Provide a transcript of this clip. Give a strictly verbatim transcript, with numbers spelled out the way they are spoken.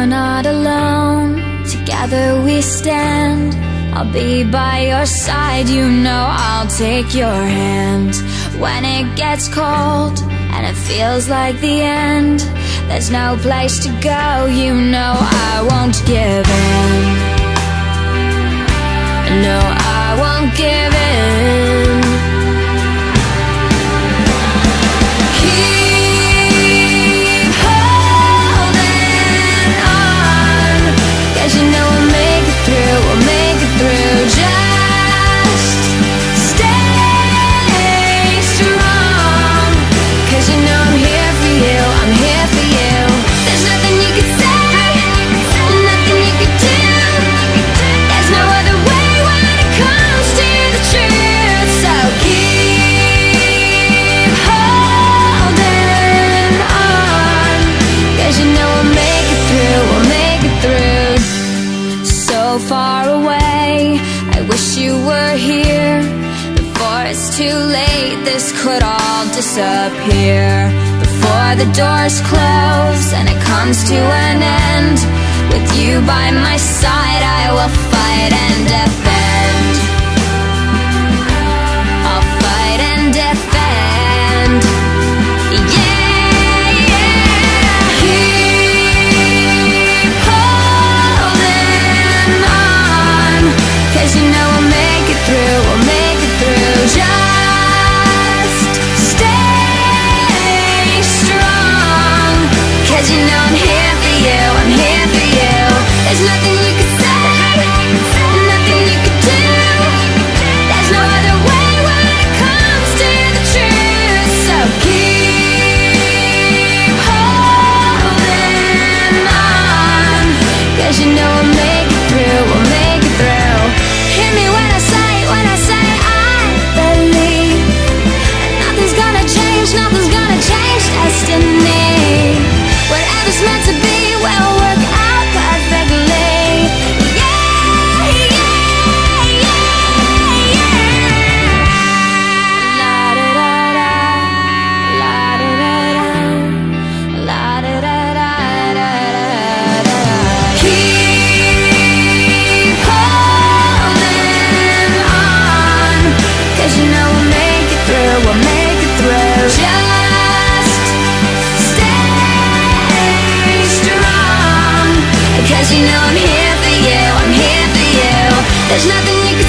are not alone. Together we stand. I'll be by your side, you know I'll take your hand. When it gets cold and it feels like the end, there's no place to go, you know I won't give in. No, I won't give in. Keep holding on, 'cause you know we'll make it through, we'll make it through. Just stay strong, 'cause you know I'm here for you, I'm here for you. There's nothing you can say, nothing you can do. There's no other way when it comes to the truth. So keep holding on, 'cause you know we'll make it through, we'll make it through. So far away, I wish you were here. Before it's too late, this could all disappear. Before the doors close and it comes to an end, with you by my side, I will fight and defend. I'll fight and defend. Yeah, yeah. Keep holding on, 'cause you know we'll make it through, we'll make it through. Just stay strong, 'cause you know I'm here for you, I'm here for you. There's nothing you can say, nothing you can do. There's no other way when it comes to the truth. So keep holding on, 'cause you know we'll make it through, we'll make it through. Hear me when I say, when I say I believe nothing's gonna change, nothing's gonna change destiny. Whatever's meant to be will work out perfectly. Yeah, yeah, yeah, yeah. La da da da, la da da da, la da da da da da. Keep holding on, 'cause you know we'll make it through, we'll make it through. Just stay strong, 'cause you know I'm here for you, I'm here for you. There's nothing you can